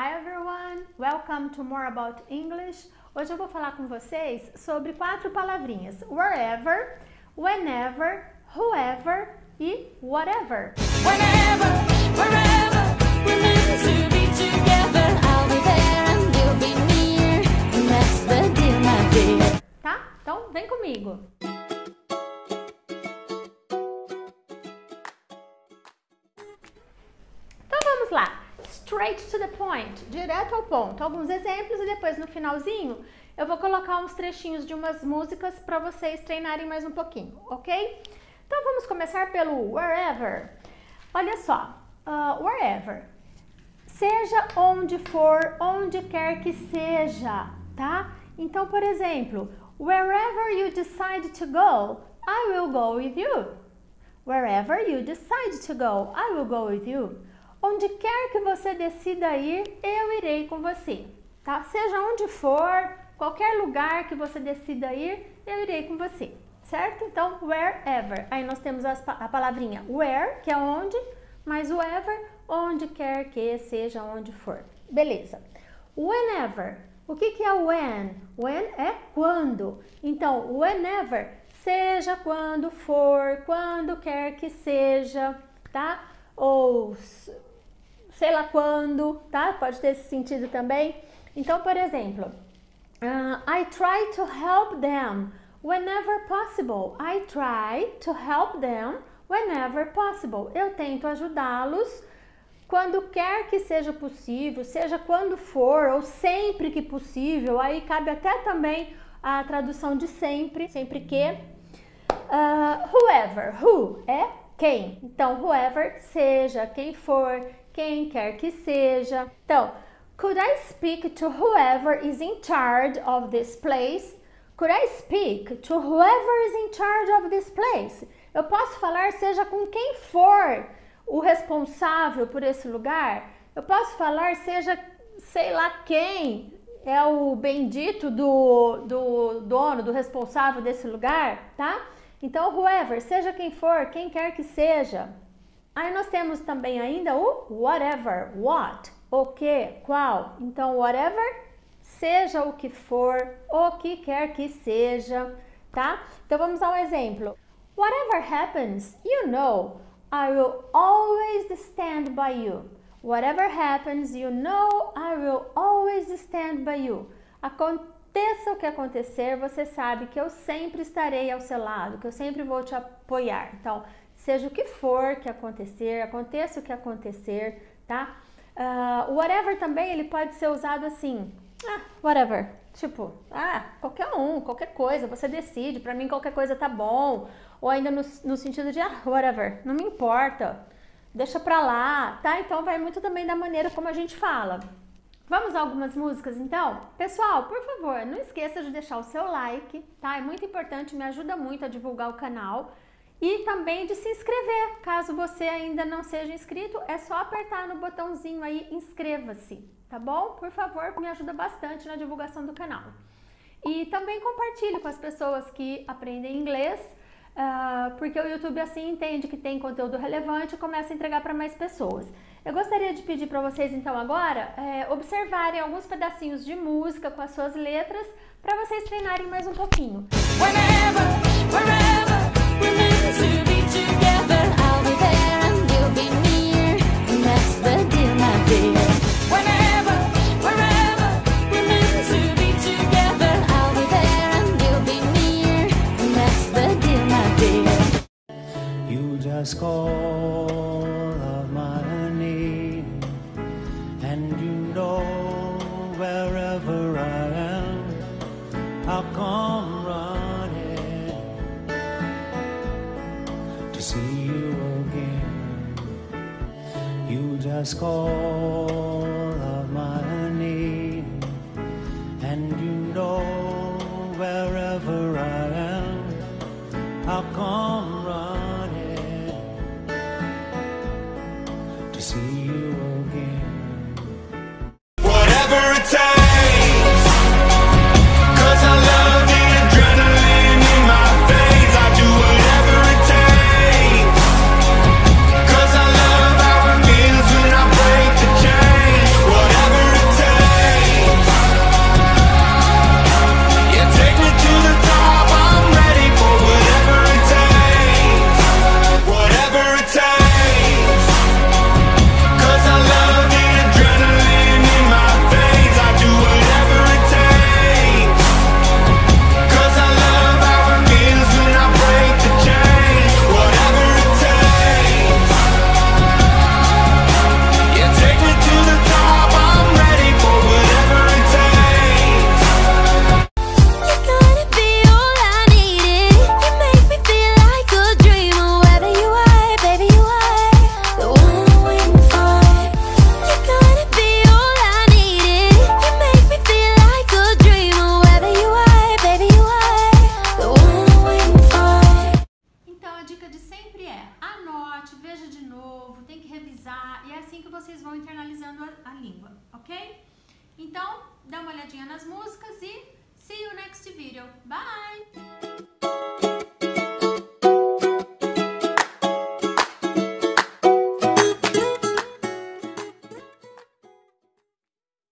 Hi everyone! Welcome to More about English. Hoje eu vou falar com vocês sobre quatro palavrinhas: wherever, whenever, whoever e whatever. Whenever, wherever, we're meant to be together. I'll be there and you'll be near. And that's the deal, my dear. Tá? Então vem comigo. Então vamos lá. Straight to the point, direto ao ponto. Alguns exemplos e depois no finalzinho eu vou colocar uns trechinhos de umas músicas para vocês treinarem mais um pouquinho, ok? Então vamos começar pelo wherever. Olha só, wherever. Seja onde for, onde quer que seja, tá? Então, por exemplo, wherever you decide to go, I will go with you. Wherever you decide to go, I will go with you. Onde quer que você decida ir, eu irei com você, tá? Seja onde for, qualquer lugar que você decida ir, eu irei com você, certo? Então, wherever. Aí nós temos a palavrinha where, que é onde, mais o ever, onde quer que seja, onde for. Beleza. Whenever. O que é when? When é quando. Então, whenever, seja quando for, quando quer que seja, tá? Ou sei lá quando, tá? Pode ter esse sentido também. Então, por exemplo, I try to help them whenever possible. I try to help them whenever possible. Eu tento ajudá-los quando quer que seja possível, seja quando for ou sempre que possível. Aí cabe até também a tradução de sempre, sempre que. Whoever, who é quem. Então, whoever, seja, quem for, quem quer que seja. Então, could I speak to whoever is in charge of this place? Could I speak to whoever is in charge of this place? Eu posso falar seja com quem for o responsável por esse lugar? Eu posso falar seja, sei lá quem é o bendito do dono, do responsável desse lugar, tá? Então, whoever, seja quem for, quem quer que seja. Aí nós temos também ainda o whatever, what, o que, qual. Então, whatever, seja o que for, o que quer que seja, tá? Então, vamos a um exemplo. Whatever happens, you know, I will always stand by you. Whatever happens, you know, I will always stand by you. Aconteça o que acontecer, você sabe que eu sempre estarei ao seu lado, que eu sempre vou te apoiar. Então, seja o que for que acontecer, aconteça o que acontecer, tá? Whatever também, ele pode ser usado assim, whatever, tipo, qualquer um, qualquer coisa, você decide, pra mim qualquer coisa tá bom, ou ainda no sentido de, whatever, não me importa, deixa pra lá, tá? Então, vai muito também da maneira como a gente fala. Vamos a algumas músicas, então? Pessoal, por favor, não esqueça de deixar o seu like, tá? É muito importante, me ajuda muito a divulgar o canal. E também de se inscrever. Caso você ainda não seja inscrito, é só apertar no botãozinho aí, inscreva-se, tá bom? Por favor, me ajuda bastante na divulgação do canal. E também compartilhe com as pessoas que aprendem inglês, porque o YouTube assim entende que tem conteúdo relevante e começa a entregar para mais pessoas. Eu gostaria de pedir para vocês, então, agora, observarem alguns pedacinhos de música com as suas letras para vocês treinarem mais um pouquinho. Whenever, wherever, we're meant to be together. I'll be there and you'll be near. And that's the deal, my dear. Whenever, wherever, we're meant to be together. I'll be there and you'll be near. And that's the deal, my dear. You just call out my name, and you know wherever I am, I'll come running to see you again. You just call out my name, and you know wherever I am, I'll come running to see you again. Whatever it takes, 'cause I love the adrenaline in my veins. I do whatever it takes, 'cause I love how it feels when I break the chain. Então, dá uma olhadinha nas músicas e see you next video. Bye!